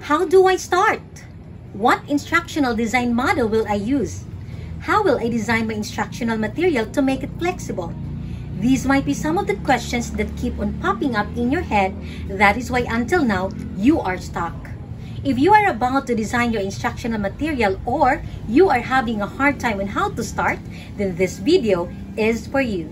How do I start? What instructional design model will I use? How will I design my instructional material to make it flexible? These might be some of the questions that keep on popping up in your head. That is why until now, you are stuck. If you are about to design your instructional material or you are having a hard time on how to start, then this video is for you.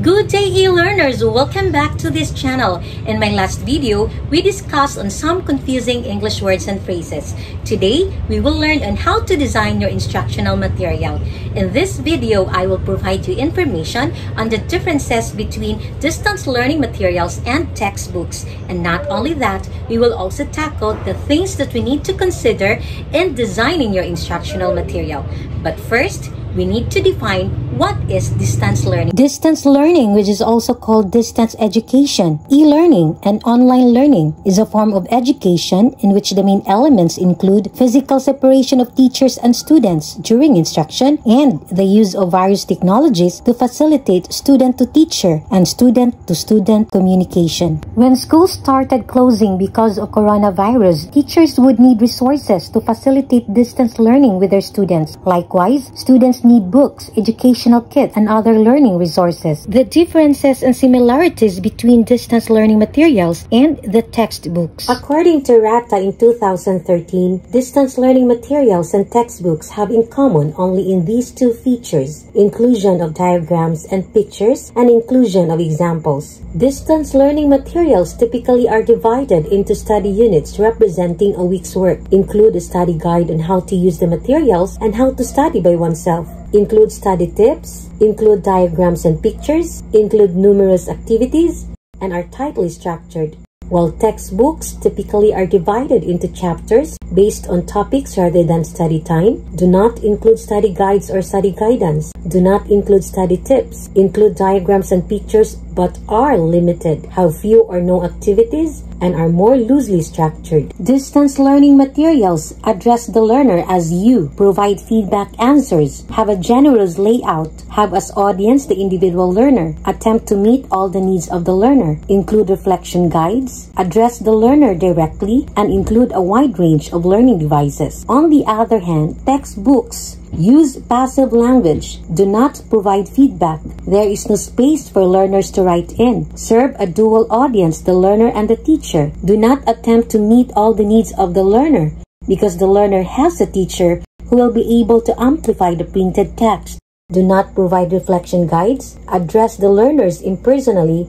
Good day, e-learners! Welcome back to this channel. In my last video, we discussed on some confusing English words and phrases. Today, we will learn on how to design your instructional material. In this video, I will provide you information on the differences between distance learning materials and textbooks. And not only that, we will also tackle the things that we need to consider in designing your instructional material. But first, we need to define what is distance learning. Distance learning, which is also called distance education, e-learning, and online learning, is a form of education in which the main elements include physical separation of teachers and students during instruction and the use of various technologies to facilitate student-to-teacher and student-to-student communication. When schools started closing because of coronavirus, teachers would need resources to facilitate distance learning with their students. Likewise, students need books, educational kits, and other learning resources. The differences and similarities between distance learning materials and the textbooks. According to Ratta in 2013, distance learning materials and textbooks have in common only in these two features: inclusion of diagrams and pictures and inclusion of examples. Distance learning materials typically are divided into study units representing a week's work, include a study guide on how to use the materials and how to study by oneself. Include study tips, include diagrams and pictures, include numerous activities, and are tightly structured. While textbooks typically are divided into chapters based on topics rather than study time, do not include study guides or study guidance, do not include study tips, include diagrams and pictures but are limited, have few or no activities, and are more loosely structured. Distance learning materials address the learner as you, provide feedback answers, have a generous layout, have as audience the individual learner, attempt to meet all the needs of the learner, include reflection guides, address the learner directly, and include a wide range of learning devices. On the other hand, textbooks use passive language, do not provide feedback, there is no space for learners to write in, serve a dual audience, the learner and the teacher, do not attempt to meet all the needs of the learner because the learner has a teacher who will be able to amplify the printed text, do not provide reflection guides, address the learners impersonally,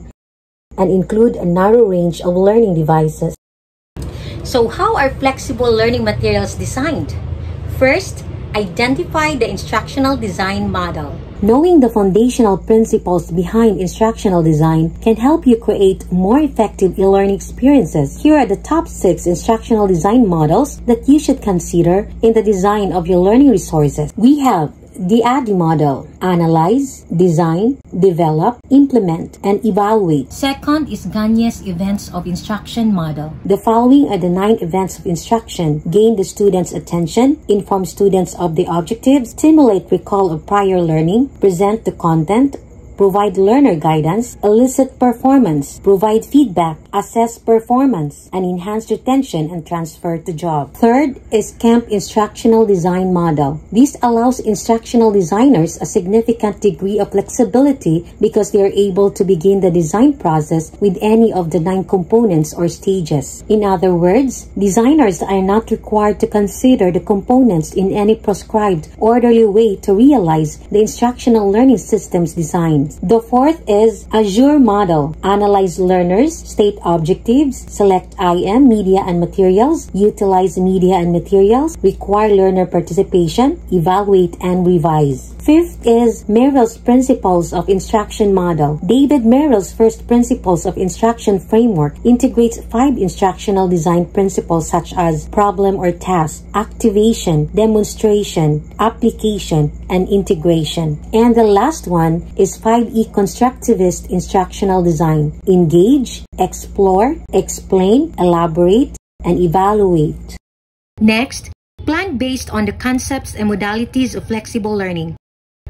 and include a narrow range of learning devices. So how are flexible learning materials designed? First, identify the instructional design model. Knowing the foundational principles behind instructional design can help you create more effective e-learning experiences. Here are the top 6 instructional design models that you should consider in the design of your learning resources. We have the ADDIE Model: analyze, design, develop, implement, and evaluate. Second is Gagné's Events of Instruction Model. The following are the 9 events of instruction: gain the students' attention, inform students of the objectives, stimulate recall of prior learning, present the content, provide learner guidance, elicit performance, provide feedback, assess performance, and enhance retention and transfer to job. Third is Kemp Instructional Design Model. This allows instructional designers a significant degree of flexibility because they are able to begin the design process with any of the 9 components or stages. In other words, designers are not required to consider the components in any prescribed, orderly way to realize the instructional learning system's design. The fourth is ASSURE Model. Analyze learners, state objectives, select IM, media and materials, utilize media and materials, require learner participation, evaluate and revise. Fifth is Merrill's Principles of Instruction Model. David Merrill's first Principles of Instruction framework integrates 5 instructional design principles such as problem or task, activation, demonstration, application, and integration. And the last one is 5 e-constructivist instructional design: engage, explore, explain, elaborate, and evaluate. Next, plan based on the concepts and modalities of flexible learning.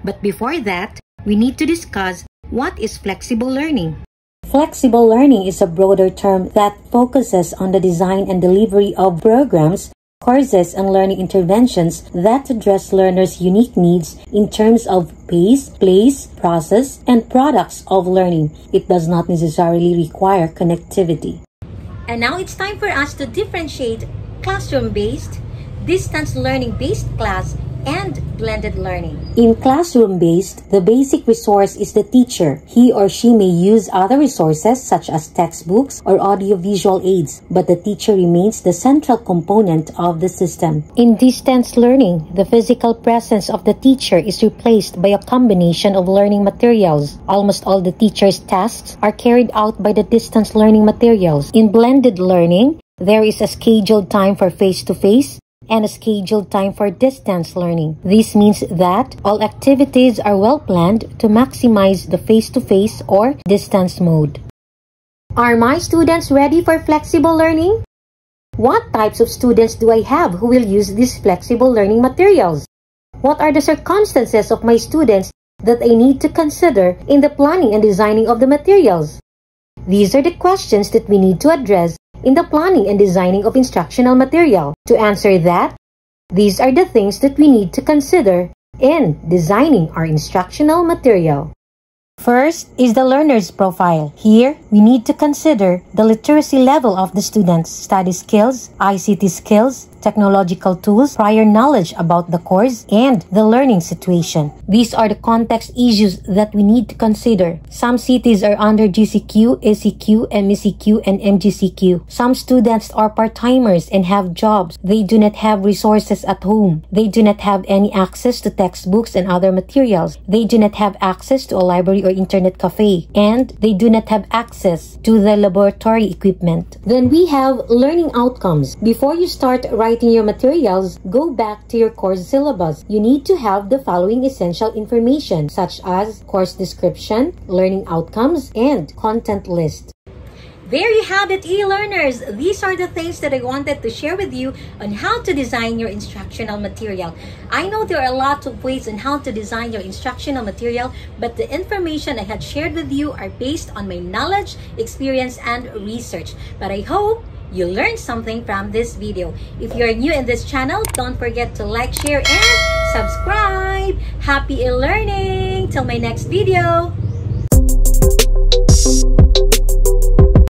But before that, we need to discuss what is flexible learning. Flexible learning is a broader term that focuses on the design and delivery of programs, courses, and learning interventions that address learners' unique needs in terms of pace, place, process, and products of learning. It does not necessarily require connectivity. And now it's time for us to differentiate classroom-based, distance learning-based class, and blended learning. In classroom-based, the basic resource is the teacher. He or she may use other resources such as textbooks or audiovisual aids, but the teacher remains the central component of the system. In distance learning, the physical presence of the teacher is replaced by a combination of learning materials. Almost all the teacher's tasks are carried out by the distance learning materials. In blended learning, there is a scheduled time for face-to-face and a scheduled time for distance learning. This means that all activities are well planned to maximize the face-to-face or distance mode. Are my students ready for flexible learning? What types of students do I have who will use these flexible learning materials? What are the circumstances of my students that I need to consider in the planning and designing of the materials? These are the questions that we need to address in the planning and designing of instructional material. To answer that, these are the things that we need to consider in designing our instructional material. First is the learner's profile. Here, we need to consider the literacy level of the students, study skills, ICT skills, technological tools, prior knowledge about the course, and the learning situation. These are the context issues that we need to consider. Some cities are under GCQ, ACQ, MECQ, and MGCQ. Some students are part-timers and have jobs. They do not have resources at home. They do not have any access to textbooks and other materials. They do not have access to a library or internet cafe. And they do not have access to the laboratory equipment. Then we have learning outcomes. Before you start writing your materials, go back to your course syllabus. You need to have the following essential information such as course description, learning outcomes, and content list. There you have it, e-learners! These are the things that I wanted to share with you on how to design your instructional material. I know there are a lot of ways on how to design your instructional material, but the information I had shared with you are based on my knowledge, experience, and research. But I hope you learned something from this video. If you're new in this channel, don't forget to like, share, and subscribe. Happy e-learning! Till my next video.